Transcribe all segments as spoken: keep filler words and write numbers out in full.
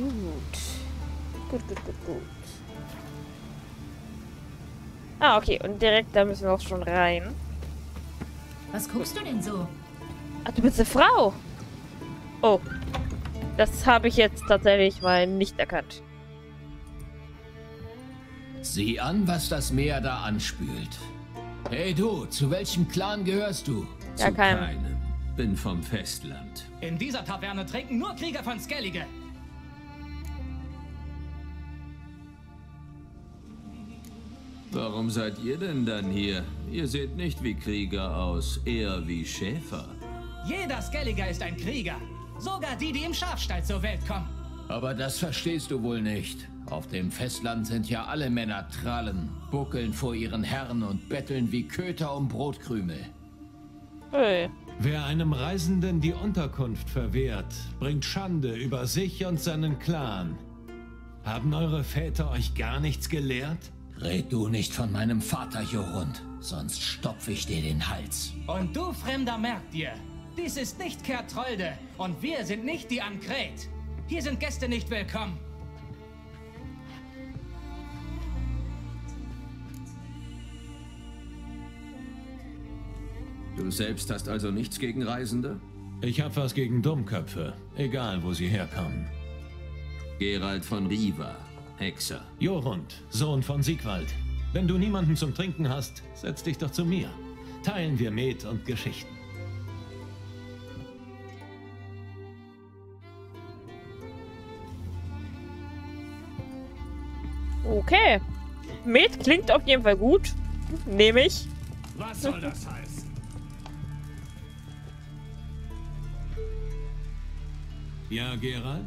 Gut. Gut, gut, gut, gut. Ah, okay. Und direkt da müssen wir auch schon rein. Was guckst du denn so? Ach, du bist eine Frau. Oh. Das habe ich jetzt tatsächlich mal nicht erkannt. Sieh an, was das Meer da anspült. Hey du, zu welchem Clan gehörst du? Ja, zu keinem. keinem. Bin vom Festland. In dieser Taverne trinken nur Krieger von Skellige. Warum seid ihr denn dann hier? Ihr seht nicht wie Krieger aus, eher wie Schäfer. Jeder Skelliger ist ein Krieger. Sogar die, die im Schafstall zur Welt kommen. Aber das verstehst du wohl nicht. Auf dem Festland sind ja alle Männer Trallen, buckeln vor ihren Herren und betteln wie Köter um Brotkrümel. Hey. Wer einem Reisenden die Unterkunft verwehrt, bringt Schande über sich und seinen Clan. Haben eure Väter euch gar nichts gelehrt? Red du nicht von meinem Vater, Jorund, sonst stopfe ich dir den Hals. Und du, Fremder, merk dir, dies ist nicht Kertrolde und wir sind nicht die Ankret. Hier sind Gäste nicht willkommen. Du selbst hast also nichts gegen Reisende? Ich hab was gegen Dummköpfe, egal wo sie herkommen. Geralt von Riva. Hexer. Jorund, Sohn von Siegwald. Wenn du niemanden zum Trinken hast, setz dich doch zu mir. Teilen wir Met und Geschichten. Okay. Met klingt auf jeden Fall gut. Nehme ich. Was soll das heißen? Ja, Geralt?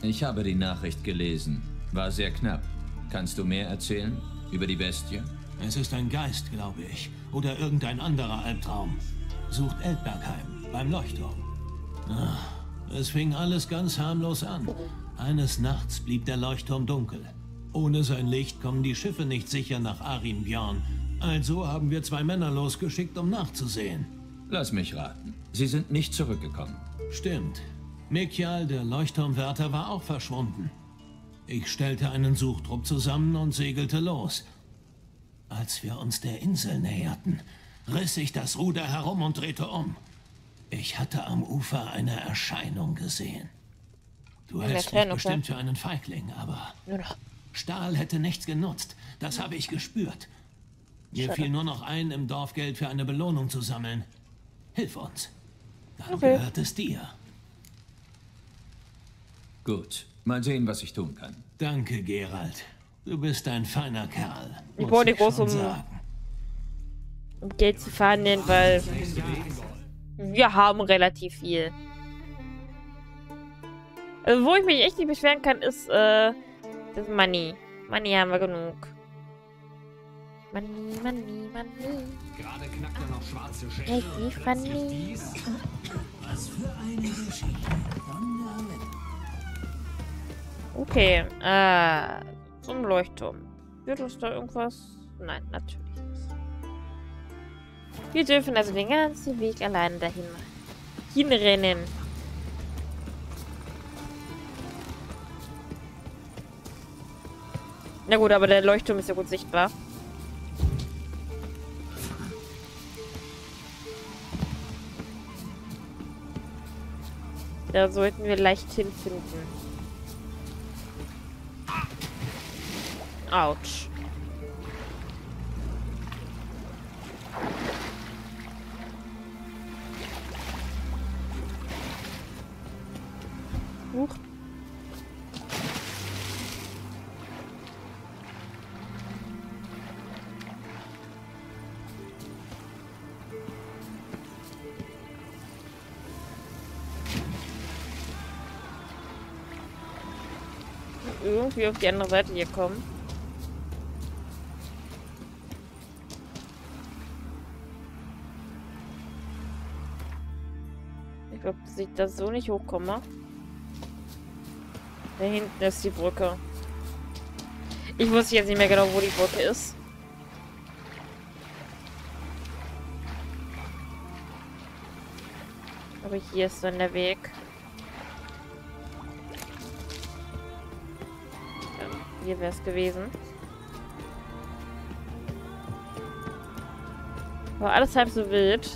Ich habe die Nachricht gelesen. War sehr knapp. Kannst du mehr erzählen über die Bestie? Es ist ein Geist, glaube ich. Oder irgendein anderer Albtraum. Sucht Eldbergheim, beim Leuchtturm. Ach, es fing alles ganz harmlos an. Eines Nachts blieb der Leuchtturm dunkel. Ohne sein Licht kommen die Schiffe nicht sicher nach Arinbjorn. Also haben wir zwei Männer losgeschickt, um nachzusehen. Lass mich raten. Sie sind nicht zurückgekommen. Stimmt. Mikhail, der Leuchtturmwärter, war auch verschwunden. Ich stellte einen Suchtrupp zusammen und segelte los. Als wir uns der Insel näherten, riss ich das Ruder herum und drehte um. Ich hatte am Ufer eine Erscheinung gesehen. Du hältst mich bestimmt für einen Feigling, aber Stahl hätte nichts genutzt. Das habe ich gespürt. Mir fiel nur noch ein, im Dorf Geld für eine Belohnung zu sammeln. Hilf uns. Dann gehört es dir. Gut. Mal sehen, was ich tun kann. Danke, Geralt. Du bist ein feiner Kerl. Ich wollte groß um, um Geld zu verhandeln, weil wir haben relativ viel. Also, wo ich mich echt nicht beschweren kann, ist äh, das Money. Money haben wir genug. Money, Money, Money. Gerade knackt er noch schwarze Schädel. Was für eine Geschichte. Okay, äh, zum Leuchtturm. Wird uns da irgendwas? Nein, natürlich nicht. Wir dürfen also den ganzen Weg alleine dahin hinrennen. Na gut, aber der Leuchtturm ist ja gut sichtbar. Da sollten wir leicht hinfinden. Autsch. Huch. Irgendwie auf die andere Seite hier kommen. Ich glaube, dass ich da so nicht hochkomme. Da hinten ist die Brücke. Ich wusste jetzt nicht mehr genau, wo die Brücke ist. Aber hier ist dann der Weg. Hier wäre es gewesen. War alles halb so wild.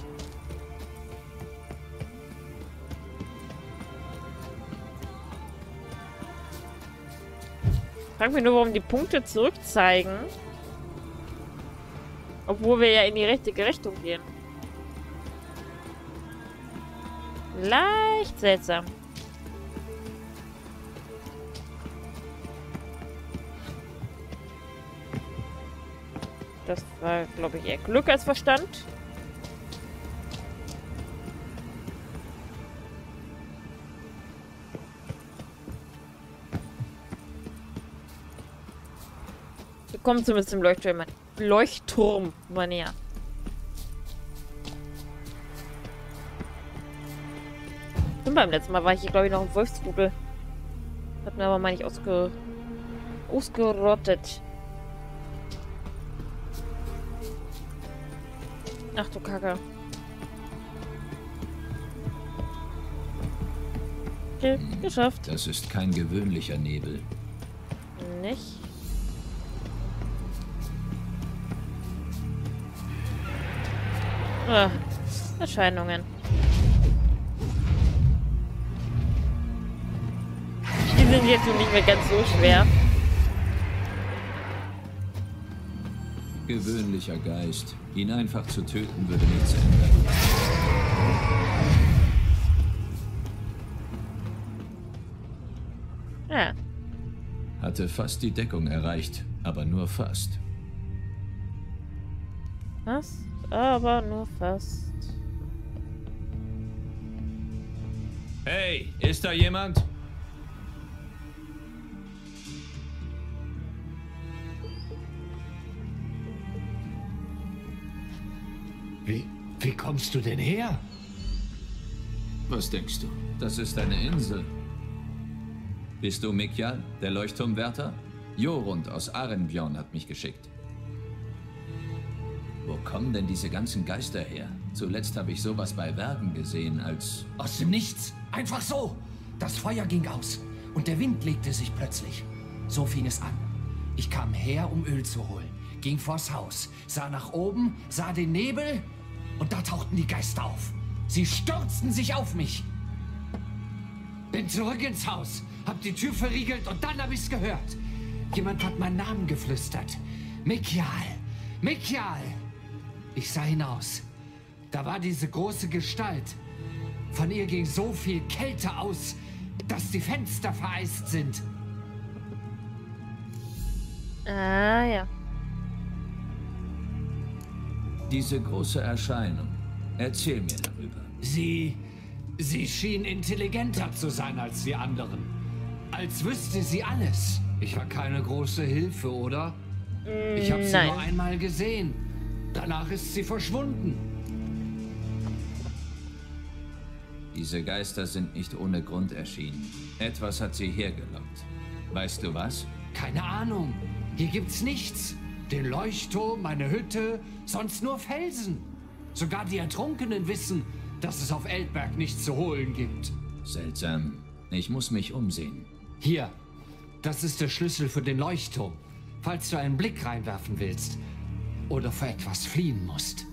Ich frage mich nur, warum die Punkte zurückzeigen. Obwohl wir ja in die richtige Richtung gehen. Leicht seltsam. Das war, glaube ich, eher Glück als Verstand. Wir kommen zumindest dem Leuchtturm, Leuchtturm mal näher. Und beim letzten Mal war ich hier, glaube ich, noch im Wolfsrudel. Hat mir aber mal nicht ausge ausgerottet. Ach du Kacke. Okay, geschafft. Das ist kein gewöhnlicher Nebel. Nicht? Ah, Erscheinungen. Die sind jetzt nicht mehr ganz so schwer. Gewöhnlicher Geist. Ihn einfach zu töten würde nichts ändern. Ja. Hatte fast die Deckung erreicht, aber nur fast. Was? Aber nur fast. Hey, ist da jemand? Wie, wie kommst du denn her? Was denkst du? Das ist eine Insel. Bist du Mikhail, der Leuchtturmwärter? Jorund aus Arinbjorn hat mich geschickt. Wo kommen denn diese ganzen Geister her? Zuletzt habe ich sowas bei Werken gesehen als... Aus dem Nichts! Einfach so! Das Feuer ging aus und der Wind legte sich plötzlich. So fing es an. Ich kam her, um Öl zu holen, ging vors Haus, sah nach oben, sah den Nebel und da tauchten die Geister auf. Sie stürzten sich auf mich. Bin zurück ins Haus, hab die Tür verriegelt und dann hab ich's gehört. Jemand hat meinen Namen geflüstert. Mikhail! Mikhail! Ich sah hinaus. Da war diese große Gestalt. Von ihr ging so viel Kälte aus, dass die Fenster vereist sind. Ah, ja. Diese große Erscheinung. Erzähl mir darüber. Sie... Sie schien intelligenter zu sein als die anderen. Als wüsste sie alles. Ich war keine große Hilfe, oder? Ich habe sie Nein. nur einmal gesehen. Danach ist sie verschwunden. Diese Geister sind nicht ohne Grund erschienen. Etwas hat sie hergelockt. Weißt du was? Keine Ahnung. Hier gibt's nichts. Den Leuchtturm, meine Hütte, sonst nur Felsen. Sogar die Ertrunkenen wissen, dass es auf Eldberg nichts zu holen gibt. Seltsam. Ich muss mich umsehen. Hier. Das ist der Schlüssel für den Leuchtturm. Falls du einen Blick reinwerfen willst oder vor etwas fliehen musst.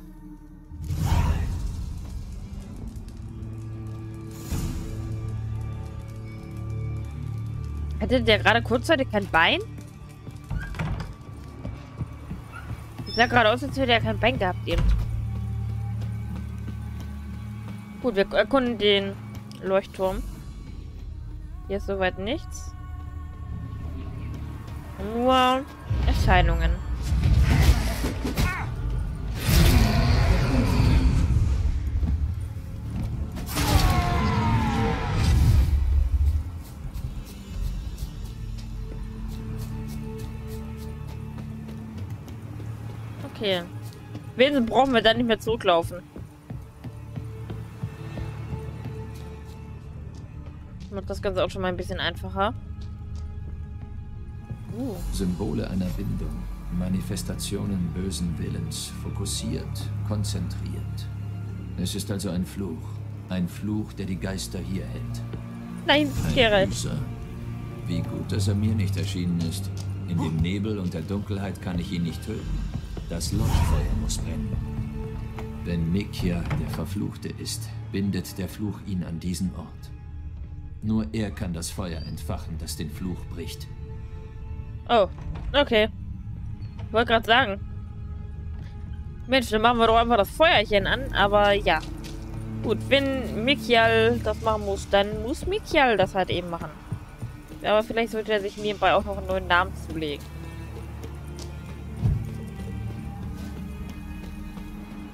Hatte der gerade kurzzeitig kein Bein? Das sah gerade aus, als hätte er kein Bein gehabt eben. Gut, wir erkunden den Leuchtturm. Hier ist soweit nichts. Nur Erscheinungen. Okay. Wen brauchen wir dann nicht mehr zurücklaufen? Macht das Ganze auch schon mal ein bisschen einfacher. Uh. Symbole einer Bindung, Manifestationen bösen Willens, fokussiert, konzentriert. Es ist also ein Fluch. Ein Fluch, der die Geister hier hält. Nein, Geralt. Wie gut, dass er mir nicht erschienen ist. In dem Nebel und der Dunkelheit kann ich ihn nicht töten. Das Leuchtfeuer muss brennen. Wenn Mikia der Verfluchte ist, bindet der Fluch ihn an diesen Ort. Nur er kann das Feuer entfachen, das den Fluch bricht. Oh, okay. Ich wollte gerade sagen. Mensch, dann machen wir doch einfach das Feuerchen an, aber ja. Gut, wenn Mikhail das machen muss, dann muss Mikhail das halt eben machen. Aber vielleicht sollte er sich nebenbei auch noch einen neuen Namen zulegen.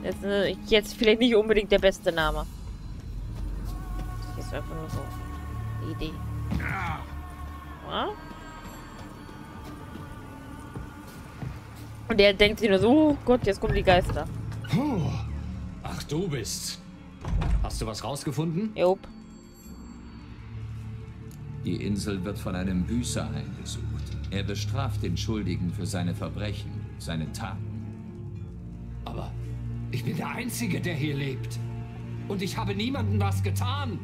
Jetzt, jetzt vielleicht nicht unbedingt der beste Name. Das ist einfach nur so eine Idee. Ja? Und der denkt sich nur so, oh Gott, jetzt kommen die Geister. Puh. Ach, du bist. Hast du was rausgefunden? Jop. Die Insel wird von einem Büßer heimgesucht. Er bestraft den Schuldigen für seine Verbrechen, seine Taten. Aber ich bin der Einzige, der hier lebt. Und ich habe niemandem was getan.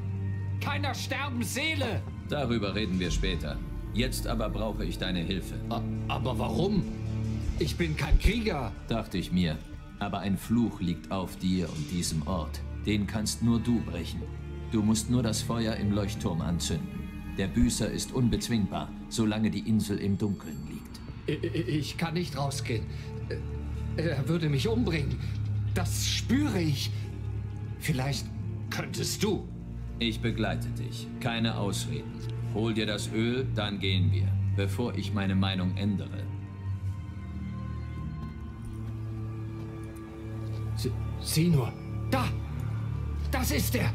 Keiner Sterbensseele. Darüber reden wir später. Jetzt aber brauche ich deine Hilfe. A- aber warum? Ich bin kein Krieger, dachte ich mir. Aber ein Fluch liegt auf dir und diesem Ort. Den kannst nur du brechen. Du musst nur das Feuer im Leuchtturm anzünden. Der Büßer ist unbezwingbar, solange die Insel im Dunkeln liegt. Ich kann nicht rausgehen. Er würde mich umbringen. Das spüre ich. Vielleicht könntest du. Ich begleite dich. Keine Ausreden. Hol dir das Öl, dann gehen wir, bevor ich meine Meinung ändere. Sieh nur. Da! Das ist er!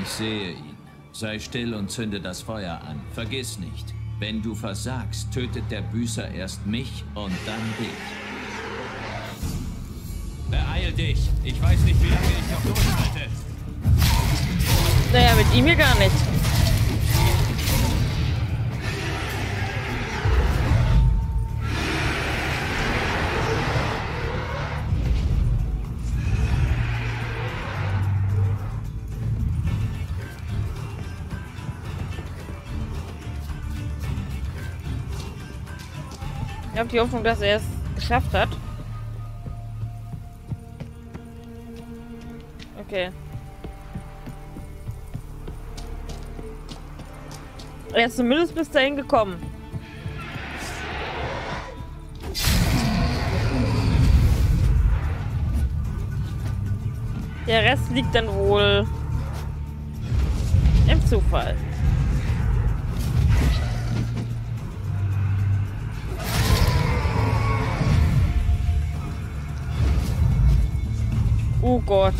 Ich sehe ihn. Sei still und zünde das Feuer an. Vergiss nicht, wenn du versagst, tötet der Büßer erst mich und dann dich. Beeil dich! Ich weiß nicht, wie lange ich noch durchhalte. Naja, mit ihm hier gar nicht. Ich habe die Hoffnung, dass er es geschafft hat. Okay. Er ist zumindest bis dahin gekommen. Der Rest liegt dann wohl im Zufall. Oh Gott.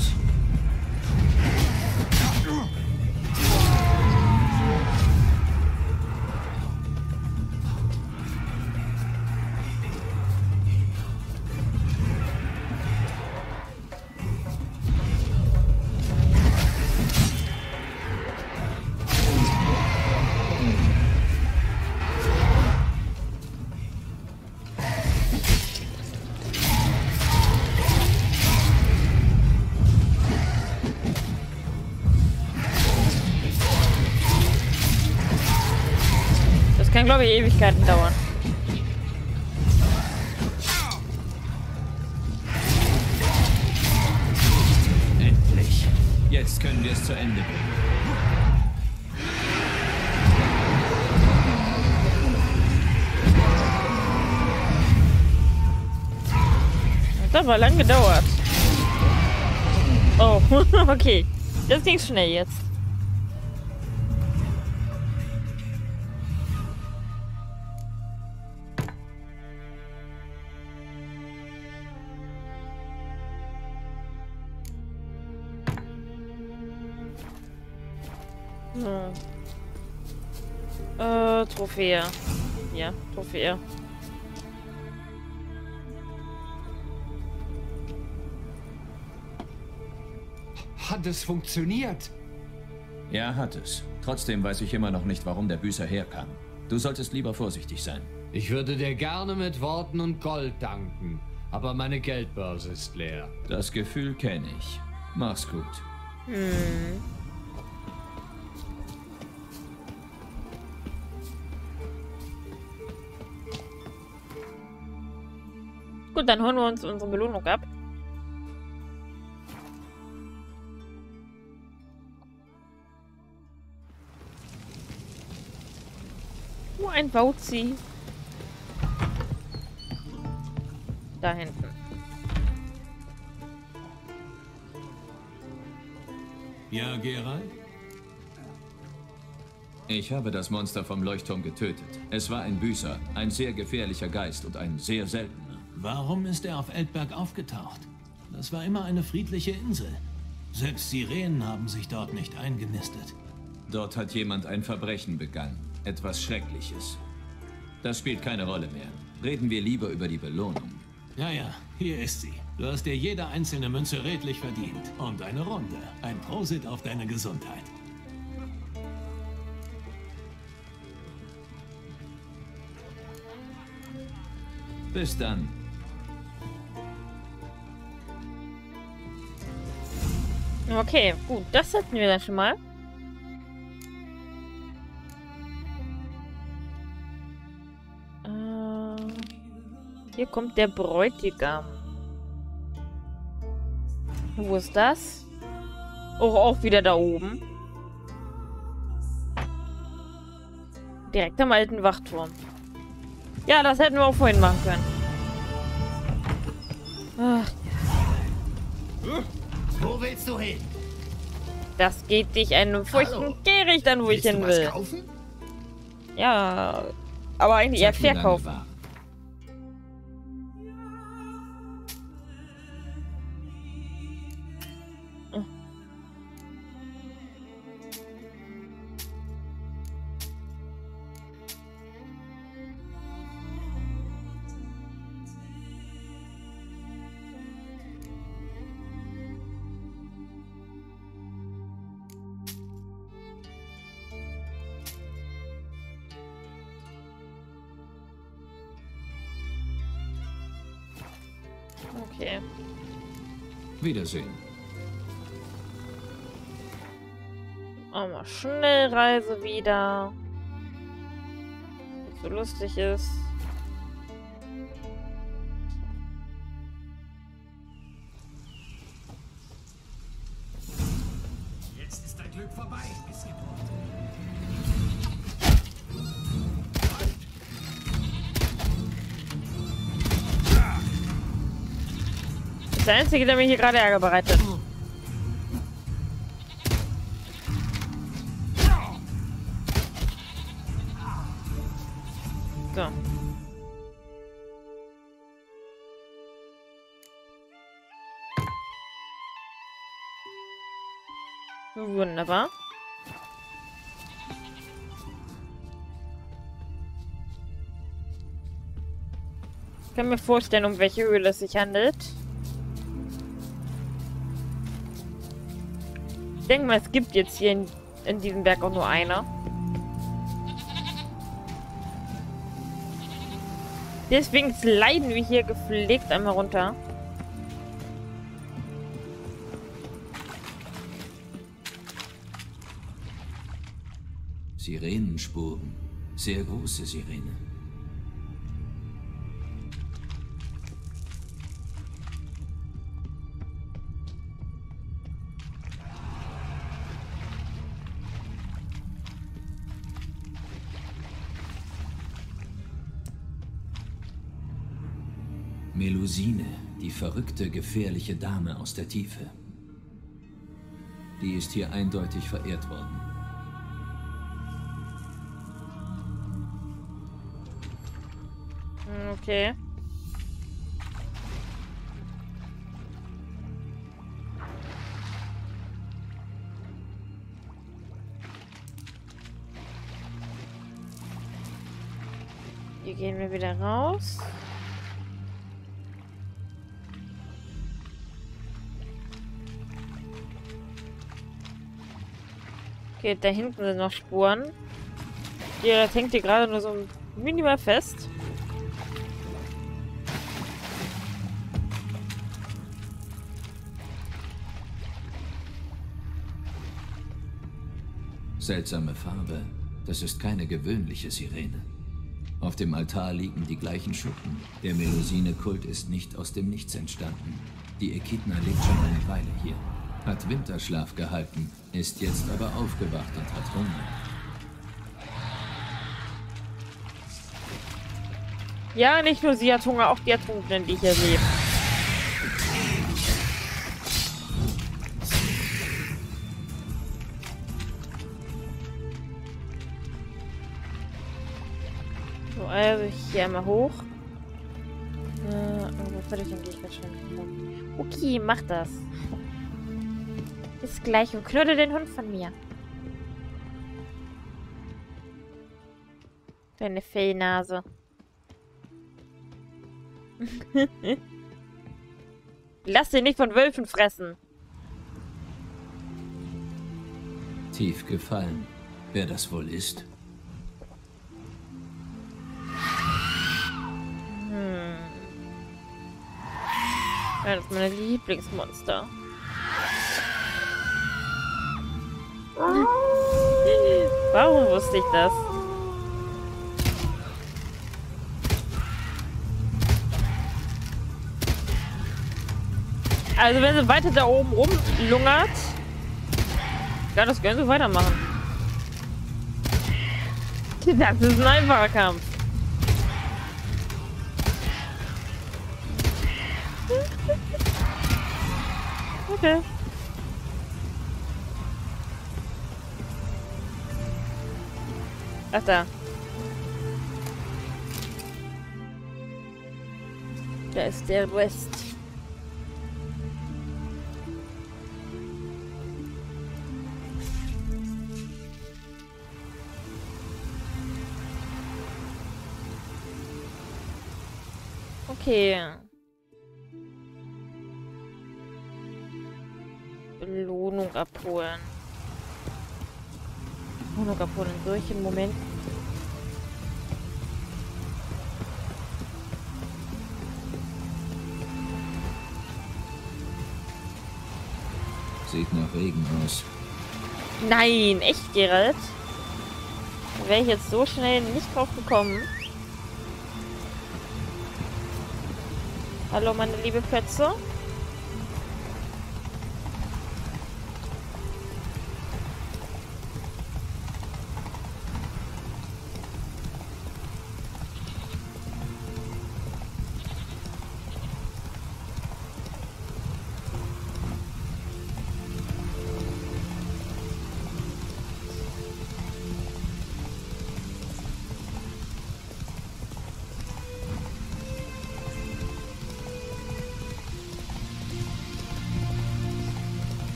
Ich glaube, Ewigkeiten dauern. Endlich. Jetzt können wir es zu Ende bringen. Das war lang gedauert. Oh, okay. Das ging schnell jetzt. Äh, Trophäe. Ja, Trophäe. Hat es funktioniert? Ja, hat es. Trotzdem weiß ich immer noch nicht, warum der Büßer herkam. Du solltest lieber vorsichtig sein. Ich würde dir gerne mit Worten und Gold danken, aber meine Geldbörse ist leer. Das Gefühl kenne ich. Mach's gut. Hm. Gut, dann holen wir uns unsere Belohnung ab. Oh, ein Bauzi. Da hinten. Ja, Geralt? Ich habe das Monster vom Leuchtturm getötet. Es war ein Büßer, ein sehr gefährlicher Geist und ein sehr seltener. Warum ist er auf Eldberg aufgetaucht? Das war immer eine friedliche Insel. Selbst Sirenen haben sich dort nicht eingenistet. Dort hat jemand ein Verbrechen begangen. Etwas Schreckliches. Das spielt keine Rolle mehr. Reden wir lieber über die Belohnung. Ja, ja, hier ist sie. Du hast dir jede einzelne Münze redlich verdient. Und eine Runde. Ein Prosit auf deine Gesundheit. Bis dann. Okay, gut, das hatten wir dann schon mal. Äh, hier kommt der Bräutigam. Wo ist das? Oh, auch wieder da oben. Direkt am alten Wachturm. Ja, das hätten wir auch vorhin machen können. Ach. Hm? Wo willst du hin? Das geht dich einen furchten Gehricht an, wo willst ich hin will. Kaufen? Ja, aber eigentlich eher verkaufen. Okay. Wiedersehen. Machen wir Schnellreise wieder. Was so lustig ist. Jetzt ist dein Glück vorbei. Bis der Einzige, der mir hier gerade Ärger bereitet. So. Wunderbar. Ich kann mir vorstellen, um welche Höhle es sich handelt. Ich denke mal, es gibt jetzt hier in, in diesem Berg auch nur einer. Deswegen sliden wir hier gepflegt einmal runter. Sirenenspuren. Sehr große Sirene. Melusine, die verrückte, gefährliche Dame aus der Tiefe. Die ist hier eindeutig verehrt worden. Okay. Hier gehen wir wieder raus. Okay, da hinten sind noch Spuren. Ja, das hängt hier gerade nur so minimal fest. Seltsame Farbe. Das ist keine gewöhnliche Sirene. Auf dem Altar liegen die gleichen Schuppen. Der Melusine-Kult ist nicht aus dem Nichts entstanden. Die Echidna lebt schon eine Weile hier. Hat Winterschlaf gehalten, ist jetzt aber aufgewacht und hat Hunger. Ja, nicht nur sie hat Hunger, auch die Ertrunkenen, die hier leben. So, also hier einmal hoch. Äh, wo würde ich denn gleich ganz schön? Okay, mach das. Bis gleich und knödel den Hund von mir. Deine Fellnase. Lass dich nicht von Wölfen fressen. Tief gefallen. Wer das wohl ist? Hm. Ja, das ist meine Lieblingsmonster. Warum wusste ich das? Also wenn sie weiter da oben rumlungert, ja, das können sie weitermachen. Das ist ein einfacher Kampf. Okay. Ach da. Da ist der Rest. Okay. Belohnung abholen. Belohnung abholen. In solchen Momenten. Sieht nach Regen aus. Nein, echt, Geralt? Wäre ich jetzt so schnell nicht drauf gekommen. Hallo, meine liebe Plätze.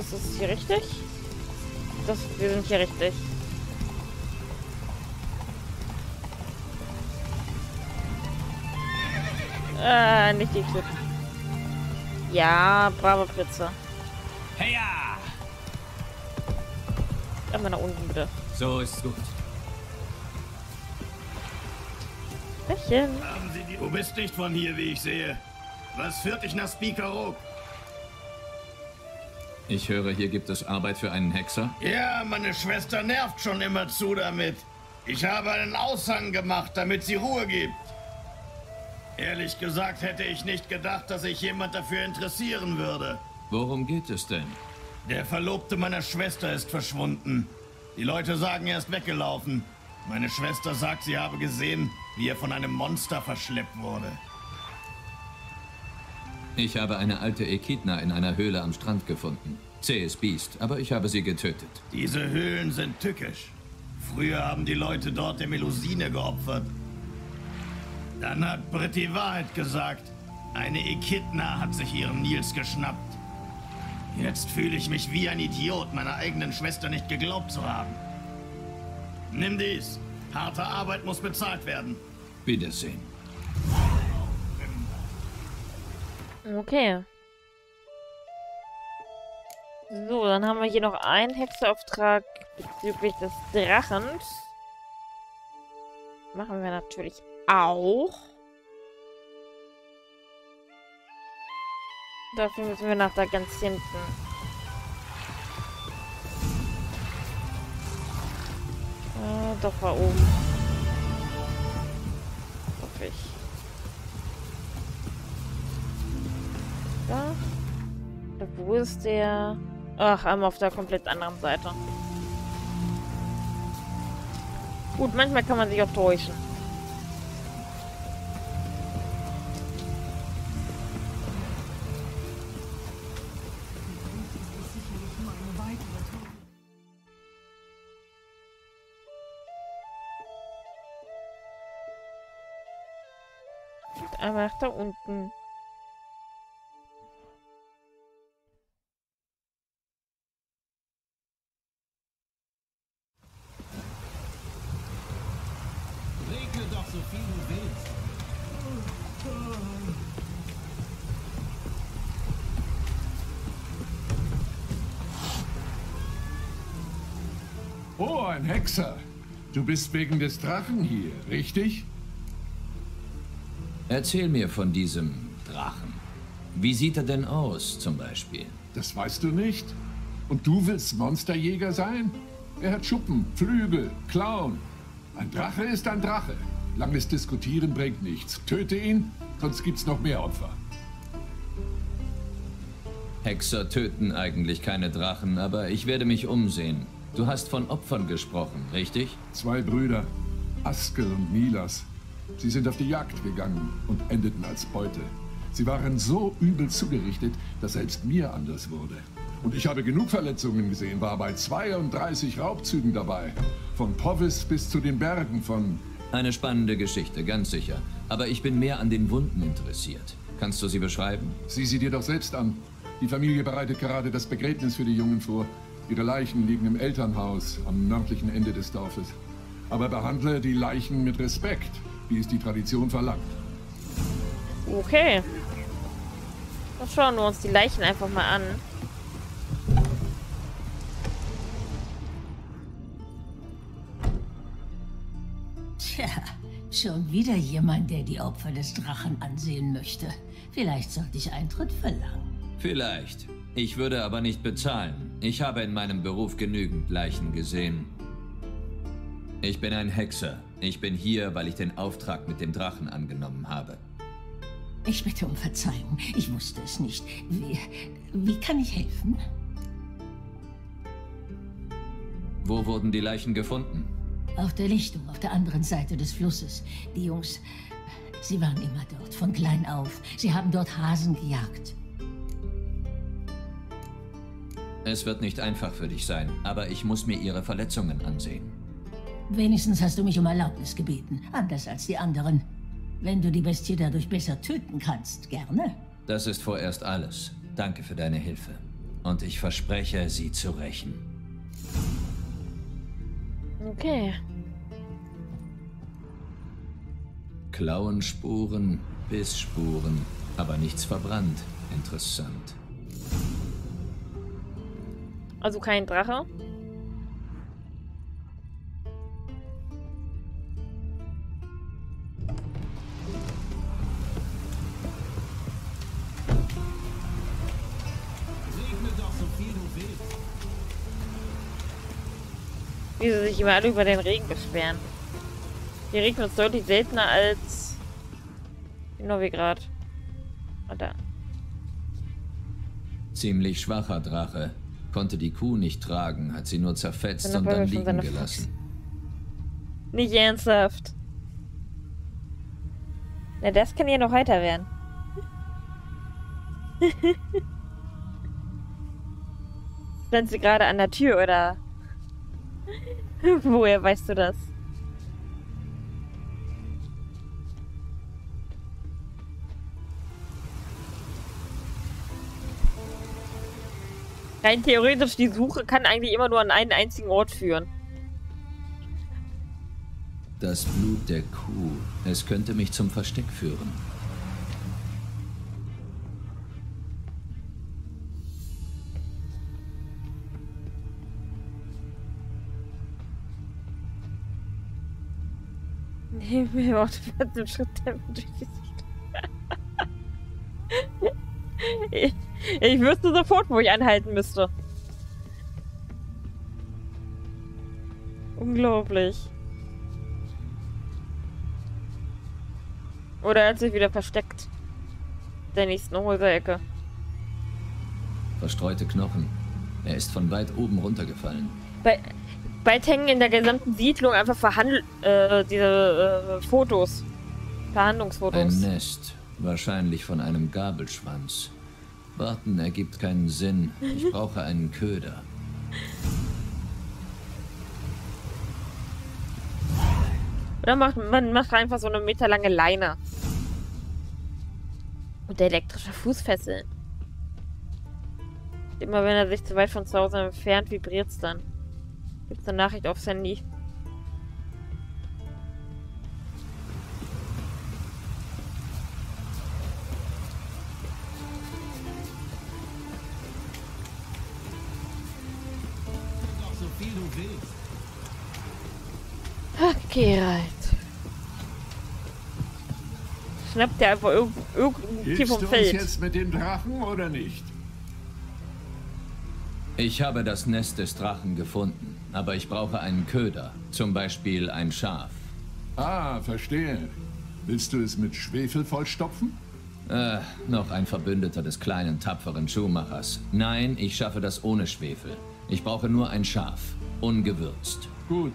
Ist das hier richtig? Das, wir sind hier richtig. Äh, nicht die Klippe. Ja, bravo Pritze. Heya! Einmal nach unten bitte. So ist gut. Bächen. Du bist nicht von hier, wie ich sehe. Was führt dich nach Spikaroog? Ich höre, hier gibt es Arbeit für einen Hexer. Ja, meine Schwester nervt schon immer zu damit. Ich habe einen Aushang gemacht, damit sie Ruhe gibt. Ehrlich gesagt hätte ich nicht gedacht, dass sich jemand dafür interessieren würde. Worum geht es denn? Der Verlobte meiner Schwester ist verschwunden. Die Leute sagen, er ist weggelaufen. Meine Schwester sagt, sie habe gesehen, wie er von einem Monster verschleppt wurde. Ich habe eine alte Echidna in einer Höhle am Strand gefunden. Zähes Biest, aber ich habe sie getötet. Diese Höhlen sind tückisch. Früher haben die Leute dort der Melusine geopfert. Dann hat Britt die Wahrheit gesagt. Eine Echidna hat sich ihren Nils geschnappt. Jetzt fühle ich mich wie ein Idiot, meiner eigenen Schwester nicht geglaubt zu haben. Nimm dies. Harte Arbeit muss bezahlt werden. Wiedersehen. Okay. So, dann haben wir hier noch einen Hexerauftrag bezüglich des Drachens. Machen wir natürlich auch. Dafür müssen wir nach da ganz hinten. Ah, doch, war oben. Hoffe ich. Da? Wo ist der? Ach, einmal auf der komplett anderen Seite. Gut, manchmal kann man sich auch täuschen. Einmal nach da unten. Regle doch so viel du willst. Oh, ein Hexer. Du bist wegen des Drachen hier, richtig? Erzähl mir von diesem Drachen. Wie sieht er denn aus, zum Beispiel? Das weißt du nicht. Und du willst Monsterjäger sein? Er hat Schuppen, Flügel, Klauen. Ein Drache ist ein Drache. Langes Diskutieren bringt nichts. Töte ihn, sonst gibt's noch mehr Opfer. Hexer töten eigentlich keine Drachen, aber ich werde mich umsehen. Du hast von Opfern gesprochen, richtig? Zwei Brüder, Askel und Milas. Sie sind auf die Jagd gegangen und endeten als Beute. Sie waren so übel zugerichtet, dass selbst mir anders wurde. Und ich habe genug Verletzungen gesehen, war bei zweiunddreißig Raubzügen dabei. Von Powys bis zu den Bergen von... Eine spannende Geschichte, ganz sicher. Aber ich bin mehr an den Wunden interessiert. Kannst du sie beschreiben? Sieh sie dir doch selbst an. Die Familie bereitet gerade das Begräbnis für die Jungen vor. Ihre Leichen liegen im Elternhaus am nördlichen Ende des Dorfes. Aber behandle die Leichen mit Respekt, wie es die Tradition verlangt. Okay. Dann schauen wir uns die Leichen einfach mal an. Tja, schon wieder jemand, der die Opfer des Drachen ansehen möchte. Vielleicht sollte ich Eintritt verlangen. Vielleicht. Ich würde aber nicht bezahlen. Ich habe in meinem Beruf genügend Leichen gesehen. Ich bin ein Hexer. Ich bin hier, weil ich den Auftrag mit dem Drachen angenommen habe. Ich bitte um Verzeihung. Ich wusste es nicht. Wie, wie kann ich helfen? Wo wurden die Leichen gefunden? Auf der Lichtung, auf der anderen Seite des Flusses. Die Jungs, sie waren immer dort, von klein auf. Sie haben dort Hasen gejagt. Es wird nicht einfach für dich sein, aber ich muss mir ihre Verletzungen ansehen. Wenigstens hast du mich um Erlaubnis gebeten, anders als die anderen. Wenn du die Bestie dadurch besser töten kannst, gerne. Das ist vorerst alles. Danke für deine Hilfe. Und ich verspreche, sie zu rächen. Okay. Klauenspuren, Bissspuren, aber nichts verbrannt. Interessant. Also kein Drache? Wie sie sich immer alle über den Regen beschweren. Hier regnet es deutlich seltener als in Novigrad. Und da. Ziemlich schwacher Drache. Konnte die Kuh nicht tragen, hat sie nur zerfetzt und dann liegen gelassen. Fuchs. Nicht ernsthaft. Na, das kann ja noch heiter werden. Sind sie gerade an der Tür, oder? Woher weißt du das? Rein theoretisch, die Suche kann eigentlich immer nur an einen einzigen Ort führen. Das Blut der Kuh. Es könnte mich zum Versteck führen. Nee, mir macht vierzehn Schritt durch die Sicht. ich, ich wüsste sofort, wo ich anhalten müsste. Unglaublich. Oder er hat sich wieder versteckt. Der nächsten Häuserecke. Verstreute Knochen. Er ist von weit oben runtergefallen. Bei, bald hängen in der gesamten Siedlung einfach Verhandl äh, diese äh, Fotos. Verhandlungsfotos. Ein Nest. Wahrscheinlich von einem Gabelschwanz. Warten ergibt keinen Sinn. Ich brauche einen Köder. Oder macht, man macht einfach so eine meterlange Leine. Und elektrische Fußfesseln. Immer wenn er sich zu weit von zu Hause entfernt, vibriert es dann. Gibt es eine Nachricht aufs Handy. Ach, Geralt. Schnappt er einfach irgendein Tier vom Feld. Hilfst du uns jetzt mit dem Drachen oder nicht? Ich habe das Nest des Drachen gefunden, aber ich brauche einen Köder, zum Beispiel ein Schaf. Ah, verstehe. Willst du es mit Schwefel vollstopfen? Äh, noch ein Verbündeter des kleinen, tapferen Schuhmachers. Nein, ich schaffe das ohne Schwefel. Ich brauche nur ein Schaf, ungewürzt. Gut.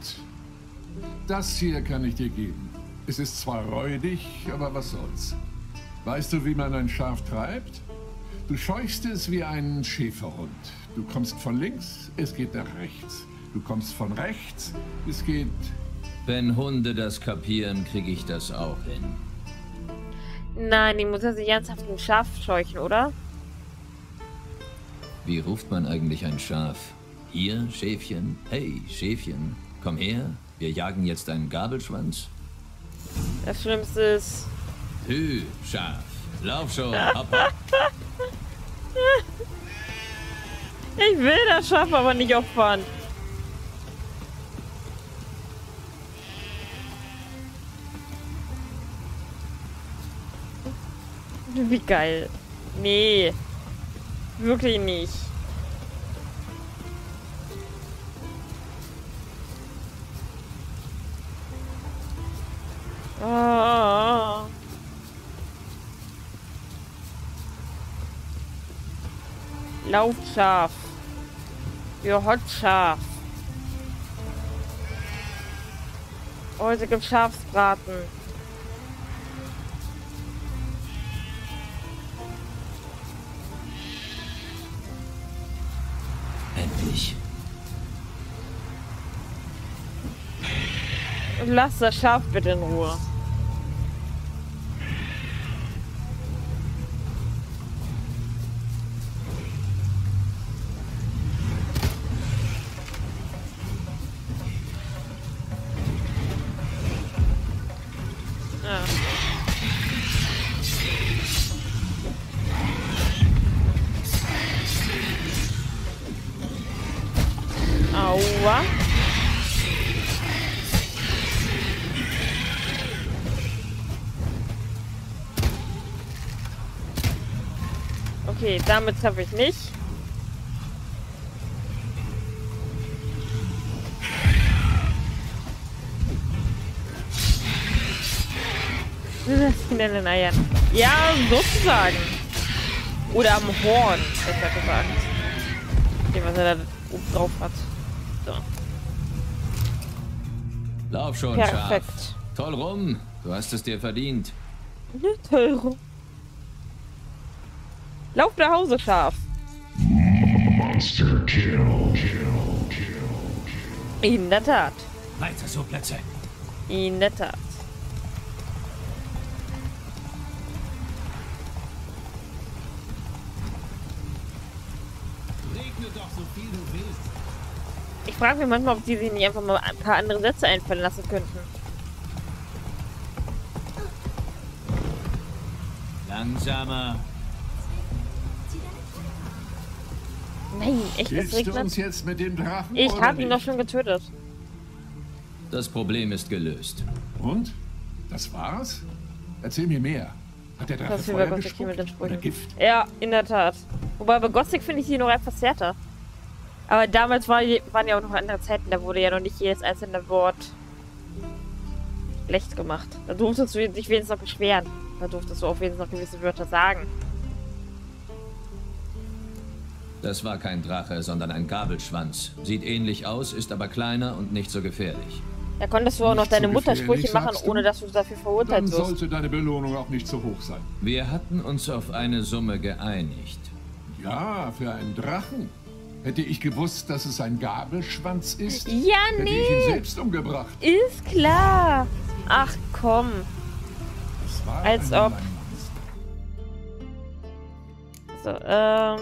Das hier kann ich dir geben. Es ist zwar räudig, aber was soll's. Weißt du, wie man ein Schaf treibt? Du scheuchst es wie einen Schäferhund. Du kommst von links, es geht nach rechts. Du kommst von rechts, es geht... Wenn Hunde das kapieren, kriege ich das auch hin. Nein, die muss ja sich ernsthaft ein Schaf scheuchen, oder? Wie ruft man eigentlich ein Schaf? Hier, Schäfchen. Hey, Schäfchen. Komm her, wir jagen jetzt einen Gabelschwanz. Das Schlimmste ist... Hü, Schaf. Lauf schon, hopp, hopp. Ich will das Schaf aber nicht opfern. Wie geil. Nee. Wirklich nicht. Oh. Laufschaf. Ihr Hotschaf. Heute gibt's Schafsbraten. Endlich. Lass das Schaf bitte in Ruhe. Okay, damit habe ich nicht. Das Kind in den Eiern. Ja, sozusagen. Oder am Horn, besser gesagt. Okay, was er da oben drauf hat. So. Lauf schon, perfekt. Scharf. Toll rum. Du hast es dir verdient. Ja, toll rum. Lauf nach Hause, Schaf. Monster kill, kill, kill. In der Tat. Weiter so, Plätze. In der Tat. Regne doch so viel du willst. Ich frage mich manchmal, ob die sich nicht einfach mal ein paar andere Sätze einfallen lassen könnten. Langsamer. Nein, echt, es regnet. Uns jetzt mit dem Drachen, ich habe ihn doch schon getötet. Das Problem ist gelöst. Und? Das war's? Erzähl mir mehr. Hat der Drache Feuer gespuckt oder Gift? Ja, in der Tat. Wobei bei Gothic finde ich sie noch etwas härter. Aber damals war, waren ja auch noch andere Zeiten, da wurde ja noch nicht jedes einzelne Wort schlecht gemacht. Da durftest du dich wenigstens noch beschweren. Da durftest du auch wenigstens noch gewisse Wörter sagen. Das war kein Drache, sondern ein Gabelschwanz. Sieht ähnlich aus, ist aber kleiner und nicht so gefährlich. Da konntest du auch noch deine Muttersprüche machen, ohne dass du dafür verurteilt wirst. Dann sollte deine Belohnung auch nicht so hoch sein. Wir hatten uns auf eine Summe geeinigt. Ja, für einen Drachen. Hätte ich gewusst, dass es ein Gabelschwanz ist, ja, nee. hätte ich ihn selbst umgebracht. Ist klar. Ach komm. Als ob. So, ähm,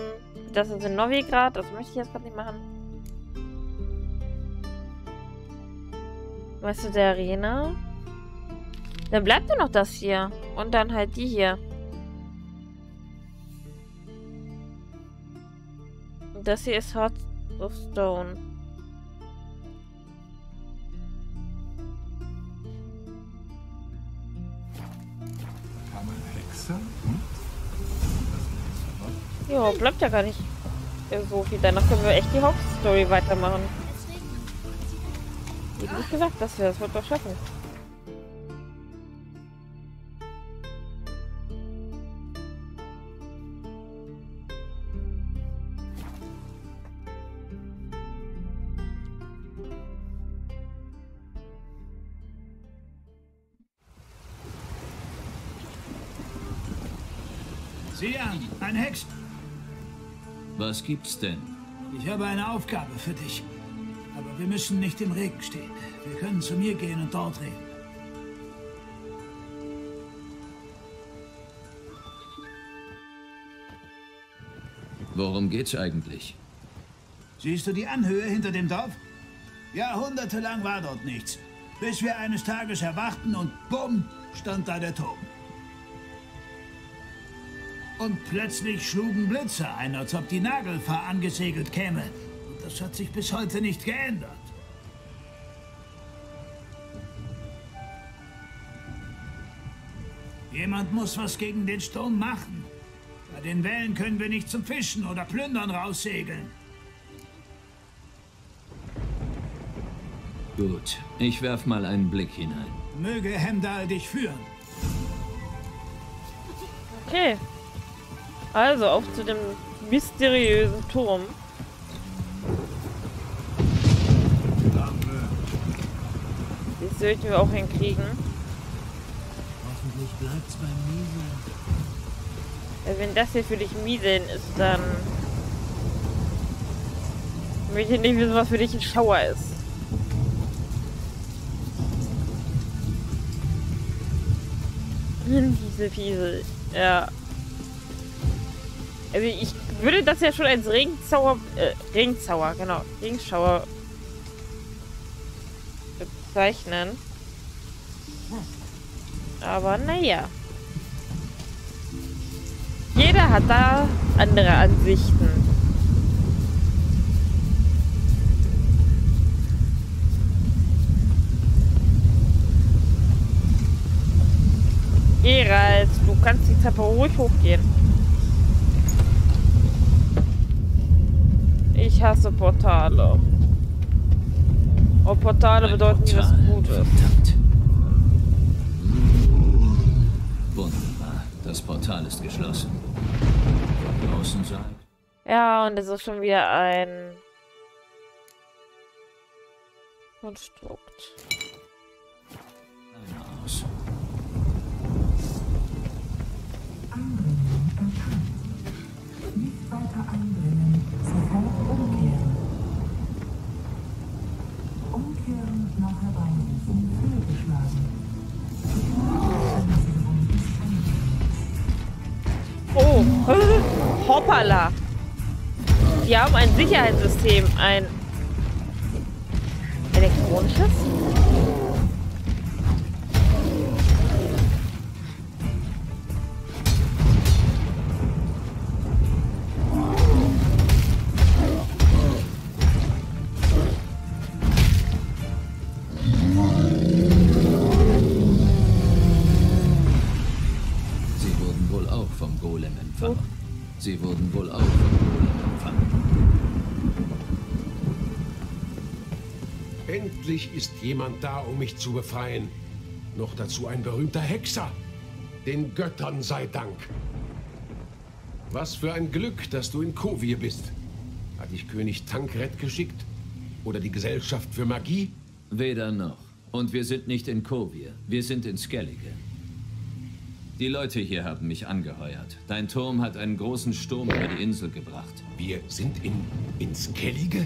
das ist in Novigrad, das möchte ich jetzt gerade nicht machen. Weißt du, der Arena? Dann bleibt nur noch das hier. Und dann halt die hier. Das hier ist Heart of Stone. Da kam ein Hexer. Hm? Jo, bleibt ja gar nicht so viel. Danach können wir echt die Hauptstory weitermachen. Ich hab nicht gesagt, dass wir das wird doch schaffen. Sieh an, ein Hex. Was gibt's denn? Ich habe eine Aufgabe für dich. Aber wir müssen nicht im Regen stehen. Wir können zu mir gehen und dort reden. Worum geht's eigentlich? Siehst du die Anhöhe hinter dem Dorf? Jahrhundertelang war dort nichts. Bis wir eines Tages erwachten und bumm, stand da der Turm. Und plötzlich schlugen Blitze ein, als ob die Nagelfahr angesegelt käme. Und das hat sich bis heute nicht geändert. Jemand muss was gegen den Sturm machen. Bei den Wellen können wir nicht zum Fischen oder Plündern raussegeln. Gut, ich werf mal einen Blick hinein. Möge Heimdall dich führen. Okay. Also, auf zu dem mysteriösen Turm. Den sollten wir auch hinkriegen. Hoffentlich bleibt's beim Mieseln. Wenn das hier für dich Mieseln ist, dann... Ich möchte nicht wissen, was für dich ein Schauer ist. Fiesel, Fiesel. Ja. Also ich würde das ja schon als Regenzauber, äh, Regenzauber, genau, Regenschauer bezeichnen. Aber naja. Jeder hat da andere Ansichten. Geralt, du kannst die Treppe ruhig hochgehen. Ich hasse Portale. Und Portale bedeuten nie was Gutes. Verdammt. Wunderbar. Das Portal ist geschlossen. Draußen sein. Ja, und es ist schon wieder ein Konstrukt. Einer aus. Nicht weiter anbringen. Sofort umkehren. Umkehren nach herbeirufen, fehlgeschlagen. Oh, hoppala. Wir haben ein Sicherheitssystem. Ein elektronisches? Sie wurden wohl auch von Golem empfangen. Schließlich ist jemand da, um mich zu befreien. Noch dazu ein berühmter Hexer. Den Göttern sei Dank. Was für ein Glück, dass du in Kovir bist. Hat dich König Tankred geschickt? Oder die Gesellschaft für Magie? Weder noch. Und wir sind nicht in Kovir. Wir sind in Skellige. Die Leute hier haben mich angeheuert. Dein Turm hat einen großen Sturm über die Insel gebracht. Wir sind in, in Skellige?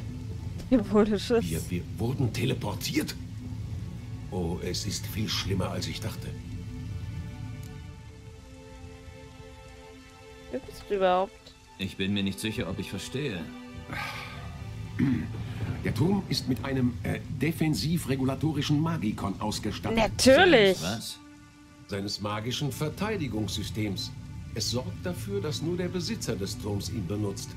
Jawohl, Schiff. Wir, wir wurden teleportiert? Oh, es ist viel schlimmer, als ich dachte. Wer bist du überhaupt? Ich bin mir nicht sicher, ob ich verstehe. Der Turm ist mit einem äh, defensiv-regulatorischen Magikon ausgestattet. Natürlich! Was? Seines magischen Verteidigungssystems. Es sorgt dafür, dass nur der Besitzer des Turms ihn benutzt.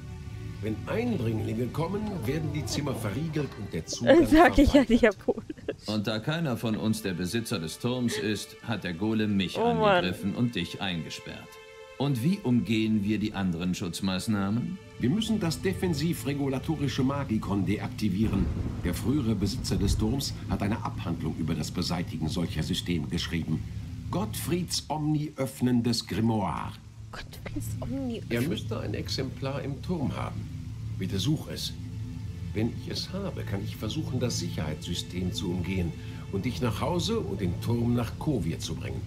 Wenn Eindringlinge kommen, werden die Zimmer verriegelt und der Zugang Sag ich ja nicht abholen. Und da keiner von uns der Besitzer des Turms ist, hat der Golem mich oh, angegriffen Mann. und dich eingesperrt. Und wie umgehen wir die anderen Schutzmaßnahmen? Wir müssen das defensiv-regulatorische Magikon deaktivieren. Der frühere Besitzer des Turms hat eine Abhandlung über das Beseitigen solcher Systeme geschrieben. Gottfrieds Omni öffnendes Grimoire. Gottfrieds Omni öffnendes Grimoire. Er müsste ein Exemplar im Turm haben. Bitte such es. Wenn ich es habe, kann ich versuchen, das Sicherheitssystem zu umgehen und dich nach Hause und den Turm nach Kovir zu bringen.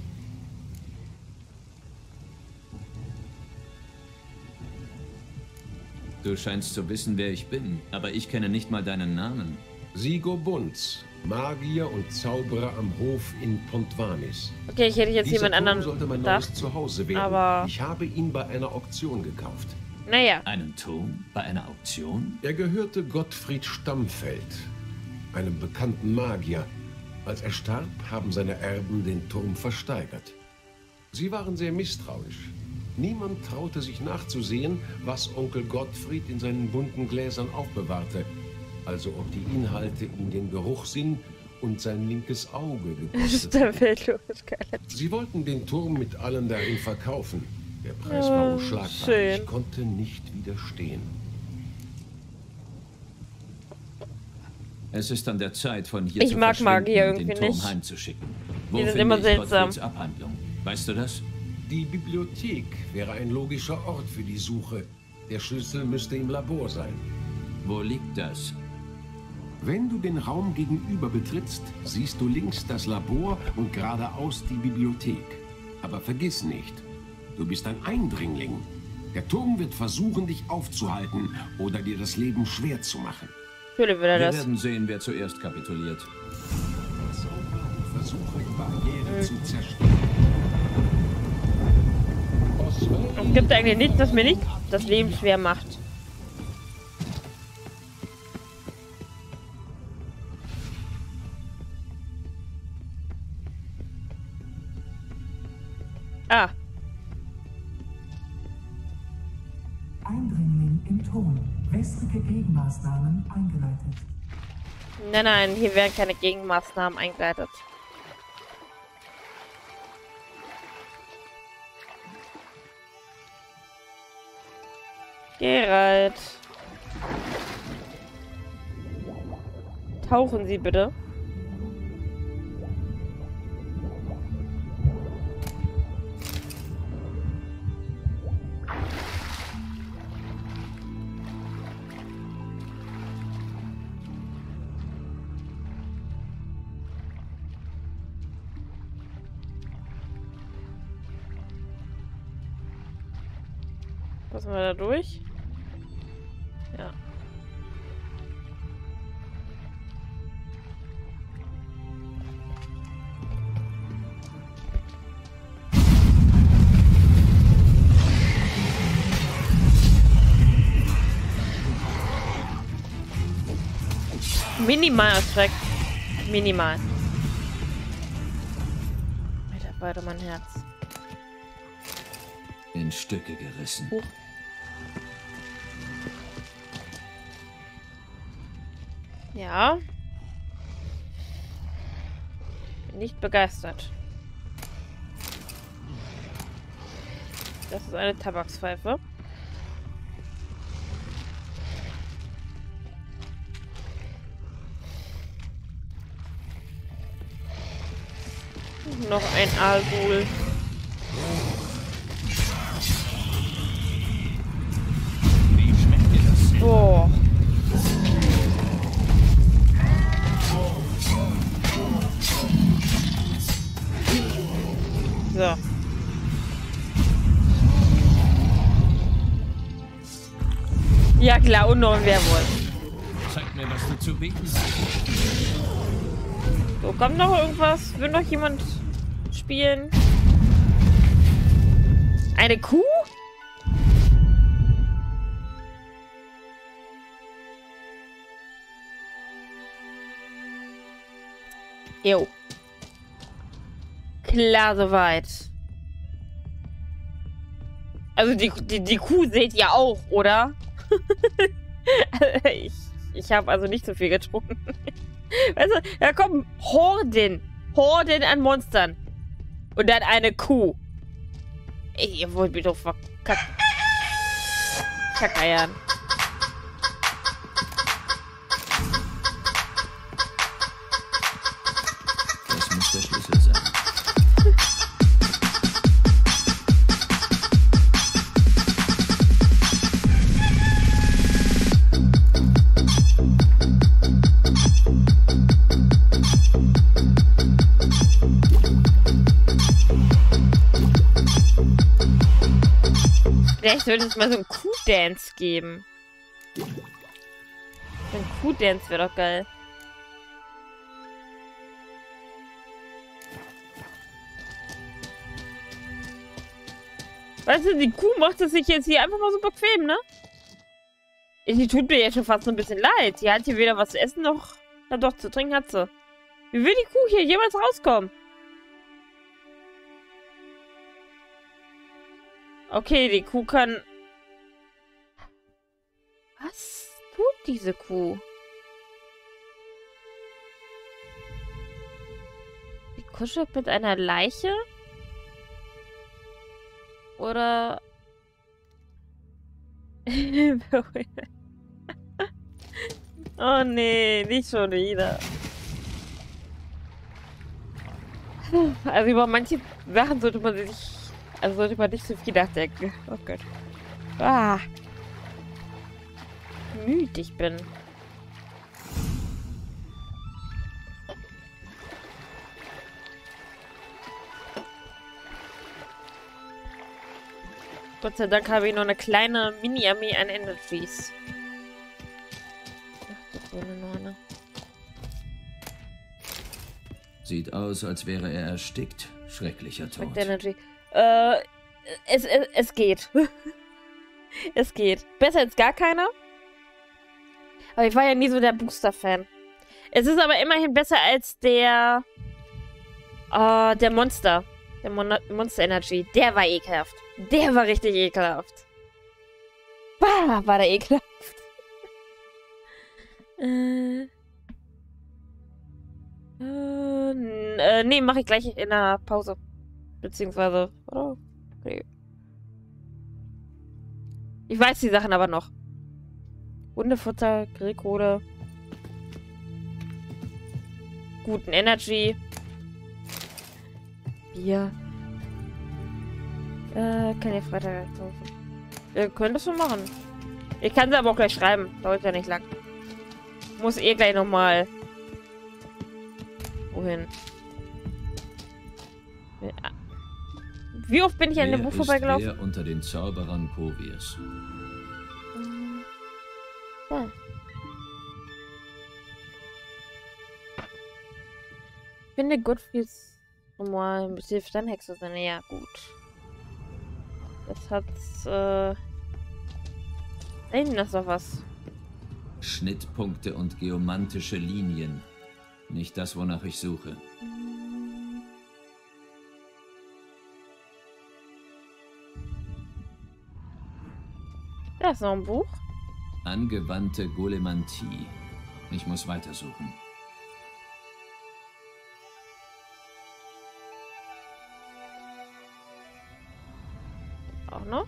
Du scheinst zu wissen, wer ich bin, aber ich kenne nicht mal deinen Namen. Siego Bunz, Magier und Zauberer am Hof in Pont Vanis. Okay, ich hätte jetzt Dieser jemand anderen sollte mein neues Zuhause werden, aber... Ich habe ihn bei einer Auktion gekauft. Naja. Einen Turm? Bei einer Auktion? Er gehörte Gottfried Stammfeld, einem bekannten Magier. Als er starb, haben seine Erben den Turm versteigert. Sie waren sehr misstrauisch. Niemand traute sich nachzusehen, was Onkel Gottfried in seinen bunten Gläsern aufbewahrte. Also ob die Inhalte ihm den Geruchssinn und sein linkes Auge gekostet hatten. Sie wollten den Turm mit allem darin verkaufen. Der Preis war unschlagbar. Ich konnte nicht widerstehen. Es ist an der Zeit, von hier zu verschwinden und den Turm heimzuschicken. Wo finde ich Gottfrieds Abhandlung? Weißt du das? Die Bibliothek wäre ein logischer Ort für die Suche. Der Schlüssel müsste im Labor sein. Wo liegt das? Wenn du den Raum gegenüber betrittst, siehst du links das Labor und geradeaus die Bibliothek. Aber vergiss nicht, du bist ein Eindringling. Der Turm wird versuchen, dich aufzuhalten oder dir das Leben schwer zu machen. Wir werden sehen, wer zuerst kapituliert. Versuche, Barriere zu zerstören. Es gibt eigentlich nichts, das mir nicht das Leben schwer macht. Ah. Eindringling im Turm. Wässrige Gegenmaßnahmen eingeleitet. Nein, nein, hier werden keine Gegenmaßnahmen eingeleitet. Geralt. Tauchen Sie bitte. Passen wir da durch? Ja. Minimal Schreck. Minimal. Weiter, weiter, mein Herz. In Stücke gerissen. Huch. Ja. Bin nicht begeistert. Das ist eine Tabakspfeife. noch ein Alkohol. Boah. So. Ja klar, und noch ein Werwolf. Zeig mir, was du zu bieten hast. So, kommt noch irgendwas? Will noch jemand spielen? Eine Kuh? Jo. Klar, soweit. Also die, die, die Kuh seht ihr auch, oder? ich ich habe also nicht so viel getrunken. Weißt du, da kommen Horden. Horden an Monstern. Und dann eine Kuh. Ey, ihr wollt mich doch verkacken. Kackeiern. Das muss der Schlüssel sein. Vielleicht sollte es mal so einen Kuhdance geben. So ein Kuhdance wäre doch geil. Weißt du, die Kuh macht es sich jetzt hier einfach mal so bequem, ne? Die tut mir jetzt schon fast so ein bisschen leid. Die hat hier weder was zu essen noch... Na doch, zu trinken hat sie. Wie will die Kuh hier jemals rauskommen? Okay, die Kuh kann... Was tut diese Kuh? Die kuschelt mit einer Leiche? Oder... Oh nee, nicht schon wieder. Also über manche Sachen sollte man sich... Also sollte man nicht so viel nachdenken. Oh Gott. Ah. Müde ich bin. Gott sei Dank habe ich noch eine kleine Mini-Armee an Energies. Ach, das war noch eine. Sieht aus, als wäre er erstickt. Schrecklicher Tod. Äh, es, es, es geht. Es geht. Besser als gar keiner. Aber ich war ja nie so der Booster-Fan. Es ist aber immerhin besser als der... Äh, der Monster. Der Mon Monster Energy. Der war ekelhaft. Der war richtig ekelhaft. Bah, war der ekelhaft. äh, äh, nee, mache ich gleich in der Pause. Beziehungsweise, oder? Okay. Ich weiß die Sachen aber noch. Hundefutter, Grillkohle. Guten Energy. Bier. Äh, kann ich Freitag kaufen. Ihr könnt das schon machen. Ich kann sie aber auch gleich schreiben. Dauert ja nicht lang. Muss eh gleich nochmal. Wohin? Ja. Wie oft bin ich an dem Buch vorbeigelaufen? Wer unter den Zauberern Kovirs? Ja. Ich finde Gottfrieds Omni mit der Sternhexe sein. Ja, gut. Das hat's, äh... Da hinten ist doch was. Schnittpunkte und geomantische Linien. Nicht das, wonach ich suche. Da ist noch ein Buch. Angewandte Golemantie. Ich muss weitersuchen. Auch noch?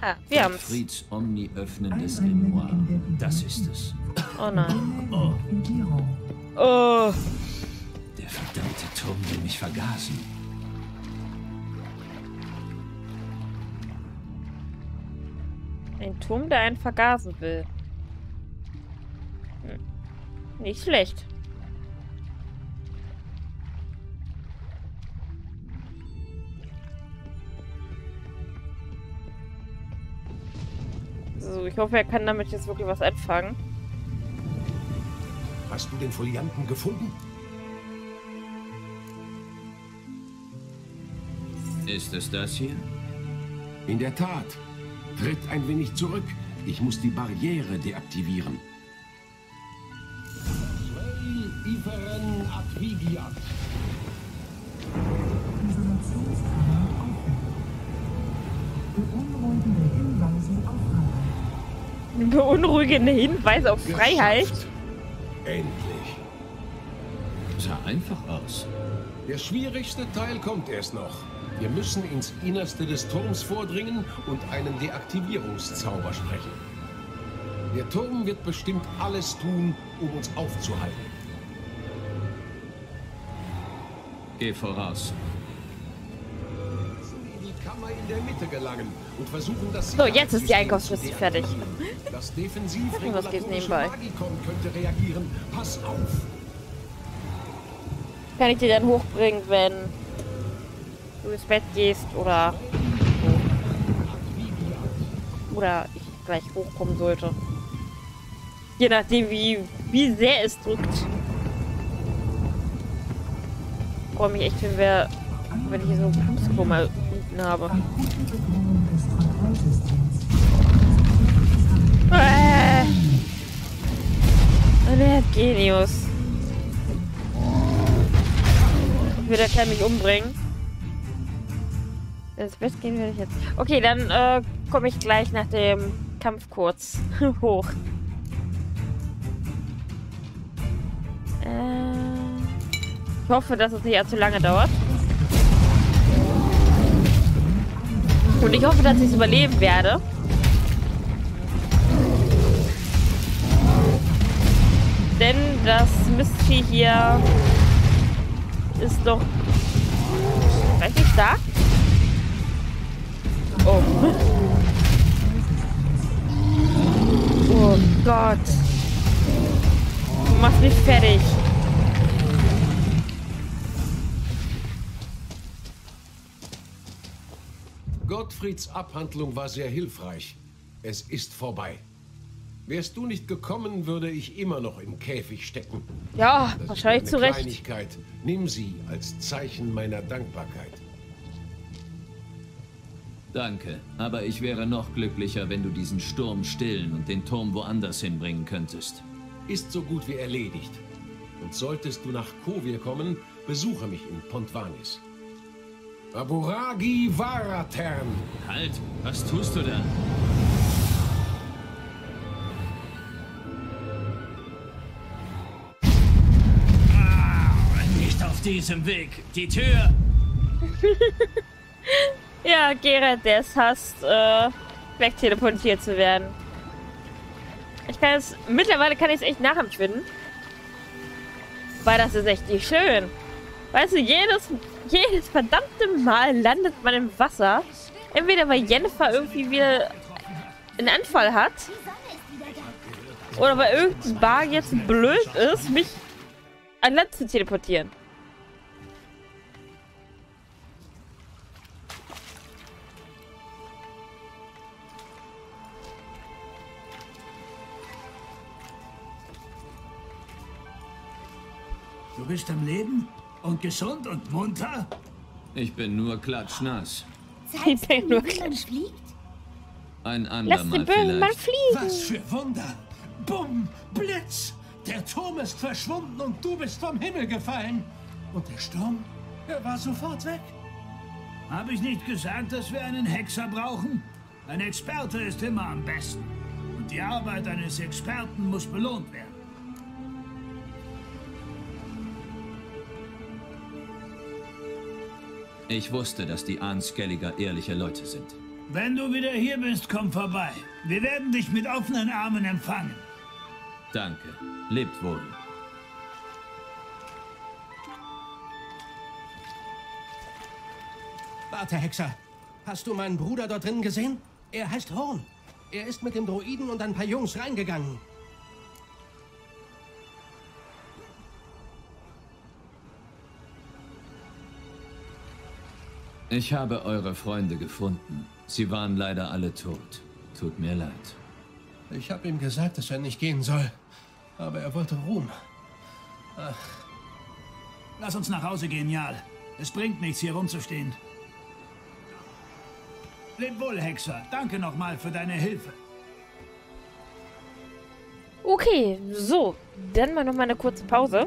Ah, wir haben's. Gottfrieds Omni öffnendes Grimoire. Das ist es. Oh nein. Oh. Oh. Der verdammte Turm will mich vergasen. Ein Turm, der einen vergasen will. Hm. Nicht schlecht. So, ich hoffe, er kann damit jetzt wirklich was anfangen. Hast du den Folianten gefunden? Ist es das hier? In der Tat. Tritt ein wenig zurück. Ich muss die Barriere deaktivieren. Beunruhigende Hinweise auf Freiheit. Geschafft. Endlich. Sah einfach aus. Der schwierigste Teil kommt erst noch. Wir müssen ins Innerste des Turms vordringen und einen Deaktivierungszauber sprechen. Der Turm wird bestimmt alles tun, um uns aufzuhalten. Geh voraus. In der Mitte gelangen und versuchen, dass so, jetzt ist die Einkaufsliste fertig. Das was geht nebenbei? Könnte reagieren. Pass auf. Kann ich dir dann hochbringen, wenn du ins Bett gehst oder oh. oder ich gleich hochkommen sollte? Je nachdem, wie wie sehr es drückt. Ich freue mich echt, wenn wir wenn ich hier so einen Pumpsklo mal unten habe. Äh. Der hat Genius. Ich will der Kerl mich umbringen. Ins Bett gehen will ich jetzt. Okay, dann äh, komme ich gleich nach dem Kampf kurz hoch. Äh, ich hoffe, dass es nicht allzu lange dauert. Und ich hoffe, dass ich es überleben werde. Denn das Mistvieh hier ist doch richtig stark. Oh. Oh Gott. Du machst mich fertig. Gottfrieds Abhandlung war sehr hilfreich. Es ist vorbei. Wärst du nicht gekommen, würde ich immer noch im Käfig stecken. Ja, das wahrscheinlich zu Recht. Kleinigkeit. Nimm sie als Zeichen meiner Dankbarkeit. Danke, aber ich wäre noch glücklicher, wenn du diesen Sturm stillen und den Turm woanders hinbringen könntest. Ist so gut wie erledigt. Und solltest du nach Kovir kommen, besuche mich in Pont Vanis. Aburagi Varatern! Halt! Was tust du da? Ah, nicht auf diesem Weg! Die Tür! Ja, Geralt, der es hasst, äh, wegteleportiert zu werden. Ich kann es... Mittlerweile kann ich es echt nachempfinden. Weil das ist echt nicht schön. Weißt du, jedes... Jedes verdammte Mal landet man im Wasser. Entweder weil Jennifer irgendwie wieder einen Anfall hat. Oder weil irgendein Bar jetzt blöd ist, mich an Land zu teleportieren. Du bist am Leben? Und gesund und munter? Ich bin nur klatschnass. Ich bin nur klatsch. Ein andermal vielleicht. Was für Wunder! Bumm! Blitz! Der Turm ist verschwunden und du bist vom Himmel gefallen. Und der Sturm? Er war sofort weg. Habe ich nicht gesagt, dass wir einen Hexer brauchen? Ein Experte ist immer am besten. Und die Arbeit eines Experten muss belohnt werden. Ich wusste, dass die Skelliger ehrliche Leute sind. Wenn du wieder hier bist, komm vorbei. Wir werden dich mit offenen Armen empfangen. Danke. Lebt wohl. Warte, Hexer. Hast du meinen Bruder dort drin gesehen? Er heißt Horn. Er ist mit dem Droiden und ein paar Jungs reingegangen. Ich habe eure Freunde gefunden. Sie waren leider alle tot. Tut mir leid. Ich habe ihm gesagt, dass er nicht gehen soll. Aber er wollte Ruhm. Ach. Lass uns nach Hause gehen, Jarl. Es bringt nichts, hier rumzustehen. Leb wohl, Hexer. Danke nochmal für deine Hilfe. Okay, so. Dann mal nochmal eine kurze Pause.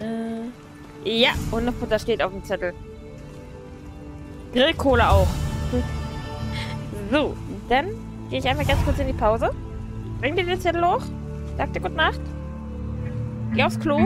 Äh, ja, und das steht auf dem Zettel. Grillkohle auch. So, dann gehe ich einmal ganz kurz in die Pause. Bring dir den Zettel hoch. Sag dir gute Nacht. Geh aufs Klo.